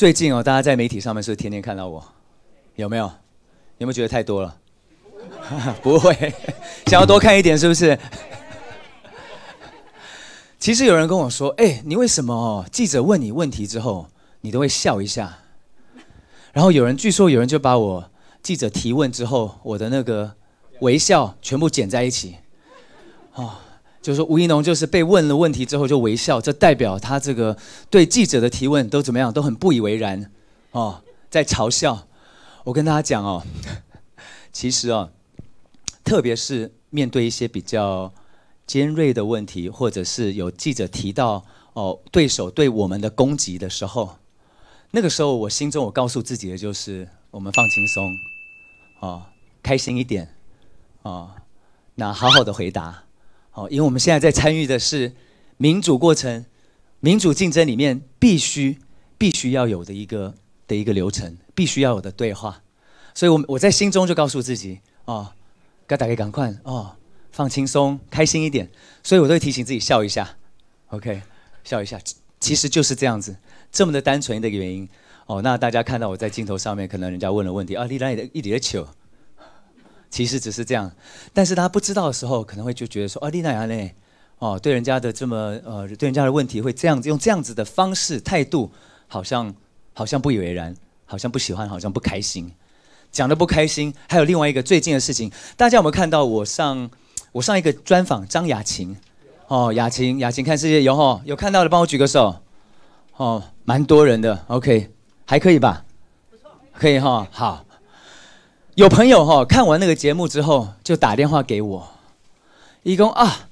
最近哦，大家在媒体上面是不是天天看到我？有没有？有没有觉得太多了？不会，想要多看一点是不是？其实有人跟我说：“哎，你为什么记者问你问题之后，你都会笑一下？”然后有人据说有人就把我记者提问之后我的那个微笑全部剪在一起，哦。 就是说，吴怡农就是被问了问题之后就微笑，这代表他这个对记者的提问都怎么样，都很不以为然，哦，在嘲笑。我跟大家讲哦，其实哦，特别是面对一些比较尖锐的问题，或者是有记者提到哦对手对我们的攻击的时候，那个时候我心中我告诉自己的就是，我们放轻松，哦，开心一点，哦，那好好的回答。 好，因为我们现在在参与的是民主过程、民主竞争里面必须要有的一个流程，必须要有的对话。所以我在心中就告诉自己，哦，该打开赶快哦，放轻松，开心一点。所以我都会提醒自己笑一下 ，OK， 笑一下，其实就是这样子，这么的单纯的一个原因。哦，那大家看到我在镜头上面，可能人家问了问题啊，你来一点球。 其实只是这样，但是他不知道的时候，可能会就觉得说，啊，丽娜呢，哦，对人家的这么对人家的问题会这样子用这样子的方式态度，好像不以为然，好像不喜欢，好像不开心，讲的不开心。还有另外一个最近的事情，大家有没有看到我上一个专访张雅琴，哦，雅琴看世界有哦，有看到的帮我举个手，哦，蛮多人的 ，OK， 还可以吧？不错，可以哈、哦，好。 有朋友哈、哦、看完那个节目之后，就打电话给我，一共啊，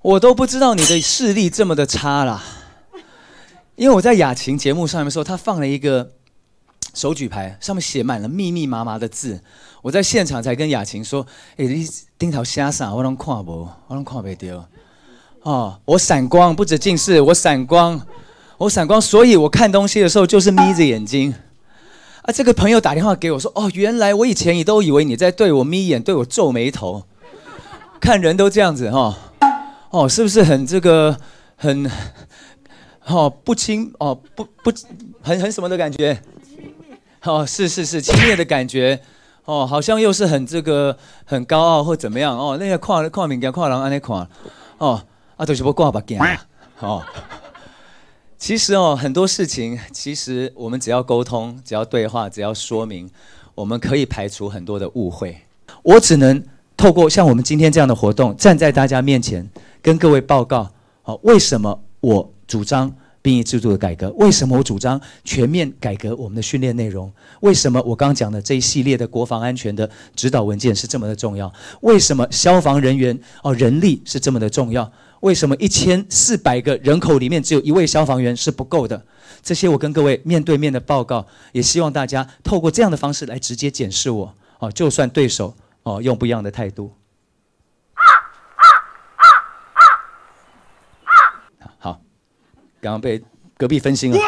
我都不知道你的视力这么的差啦，因为我在雅琴节目上面说，他放了一个手举牌，上面写满了密密麻麻的字，我在现场才跟雅琴说，哎，你顶头写啥？我拢看无，我拢看不到。哦，我散光不止近视，我散光，所以我看东西的时候就是眯着眼睛。 啊，这个朋友打电话给我说，哦，原来我以前也都以为你在对我眯眼，对我皱眉头，看人都这样子哈，哦，是不是很这个很，哦不亲哦不很什么的感觉，哦是轻蔑的感觉，哦好像又是很这个很高傲或怎么样哦，那个看物件看人安尼看，哦啊就是要挂目镜啊，哦。 其实哦，很多事情，其实我们只要沟通，只要对话，只要说明，我们可以排除很多的误会。我只能透过像我们今天这样的活动，站在大家面前，跟各位报告，哦，为什么我主张兵役制度的改革？为什么我主张全面改革我们的训练内容？为什么我刚讲的这一系列的国防安全的指导文件是这么的重要？为什么消防人员哦人力是这么的重要？ 为什么1400个人口里面只有1位消防员是不够的？这些我跟各位面对面的报告，也希望大家透过这样的方式来直接检视我哦。就算对手哦用不一样的态度，好，刚刚被隔壁分心了。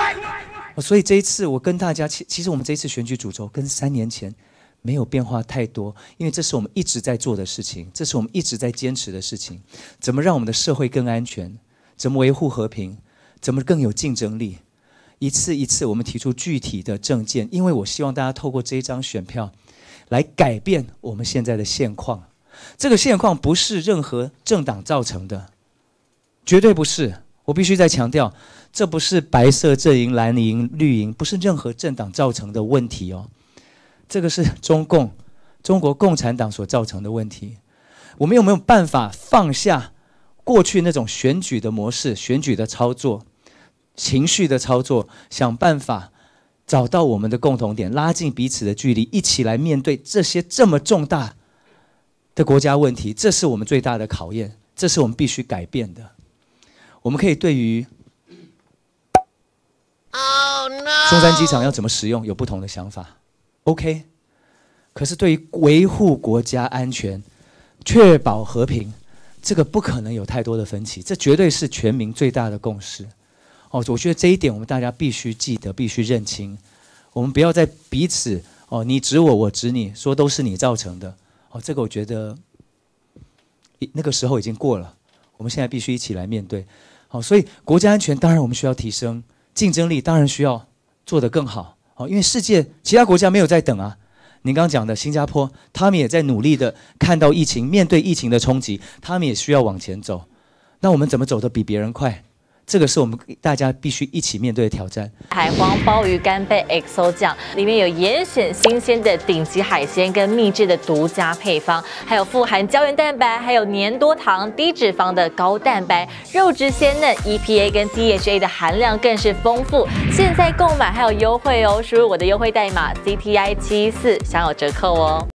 所以这一次我跟大家，其实我们这一次选举主轴跟3年前。 没有变化太多，因为这是我们一直在做的事情，这是我们一直在坚持的事情。怎么让我们的社会更安全？怎么维护和平？怎么更有竞争力？一次一次，我们提出具体的政见，因为我希望大家透过这一张选票，来改变我们现在的现况。这个现况不是任何政党造成的，绝对不是。我必须再强调，这不是白色阵营、蓝营、绿营，不是任何政党造成的问题哦。 这个是中国共产党所造成的问题。我们有没有办法放下过去那种选举的模式、选举的操作、情绪的操作，想办法找到我们的共同点，拉近彼此的距离，一起来面对这些这么重大的国家问题？这是我们最大的考验，这是我们必须改变的。我们可以对于松山机场要怎么使用有不同的想法。 OK， 可是对于维护国家安全、确保和平，这个不可能有太多的分歧，这绝对是全民最大的共识。哦，我觉得这一点我们大家必须记得，必须认清。我们不要再彼此哦，你指我，我指你，说都是你造成的。哦，这个我觉得那个时候已经过了，我们现在必须一起来面对。好，所以国家安全当然我们需要提升，竞争力当然需要做得更好。哦，因为世界其他国家没有在等啊。您刚刚讲的新加坡，他们也在努力的看到疫情，面对疫情的冲击，他们也需要往前走。那我们怎么走得比别人快？ 这个是我们大家必须一起面对的挑战。海皇鲍鱼干贝 XO 酱里面有严选新鲜的顶级海鲜跟秘制的独家配方，还有富含胶原蛋白、还有粘多糖、低脂肪的高蛋白，肉质鲜嫩 ，EPA 跟 DHA 的含量更是丰富。现在购买还有优惠哦，输入我的优惠代码 CTI74享有折扣哦。